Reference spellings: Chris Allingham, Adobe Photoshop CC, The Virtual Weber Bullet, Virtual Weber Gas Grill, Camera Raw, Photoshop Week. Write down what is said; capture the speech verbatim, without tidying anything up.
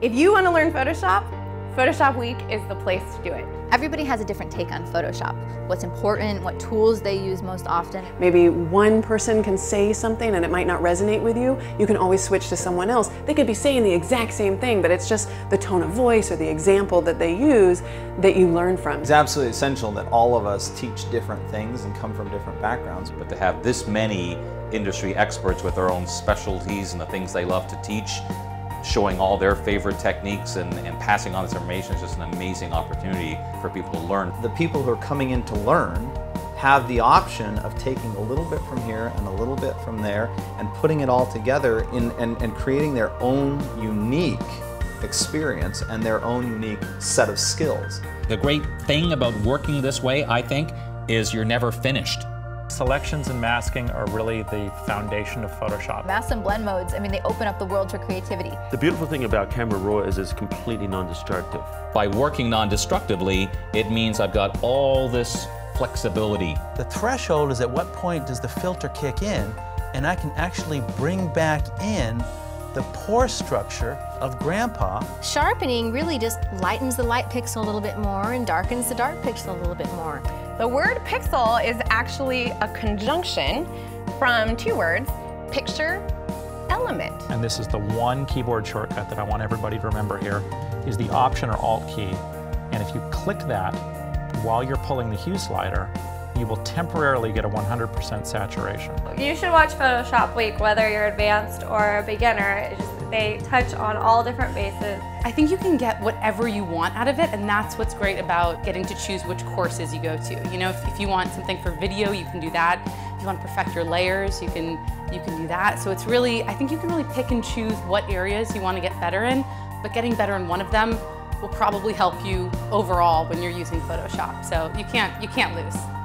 If you want to learn Photoshop, Photoshop Week is the place to do it. Everybody has a different take on Photoshop. What's important, what tools they use most often. Maybe one person can say something and it might not resonate with you. You can always switch to someone else. They could be saying the exact same thing, but it's just the tone of voice or the example that they use that you learn from. It's absolutely essential that all of us teach different things and come from different backgrounds. But to have this many industry experts with their own specialties and the things they love to teach, showing all their favorite techniques and, and passing on this information is just an amazing opportunity for people to learn. The people who are coming in to learn have the option of taking a little bit from here and a little bit from there and putting it all together in, and, and creating their own unique experience and their own unique set of skills. The great thing about working this way, I think, is you're never finished. Selections and masking are really the foundation of Photoshop. Mask and blend modes, I mean, they open up the world for creativity. The beautiful thing about Camera Raw is it's completely non-destructive. By working non-destructively, it means I've got all this flexibility. The threshold is at what point does the filter kick in, and I can actually bring back in the pore structure of Grandpa. Sharpening really just lightens the light pixel a little bit more and darkens the dark pixel a little bit more. The word pixel is actually a conjunction from two words, picture, element. And this is the one keyboard shortcut that I want everybody to remember here, is the Option or Alt key. And if you click that while you're pulling the hue slider, you will temporarily get a one hundred percent saturation. You should watch Photoshop Week, whether you're advanced or a beginner. It's just, they touch on all different bases. I think you can get whatever you want out of it, and that's what's great about getting to choose which courses you go to. You know, if, if you want something for video, you can do that. If you want to perfect your layers, you can, you can do that. So it's really, I think you can really pick and choose what areas you want to get better in, but getting better in one of them will probably help you overall when you're using Photoshop. So you can't, you can't lose.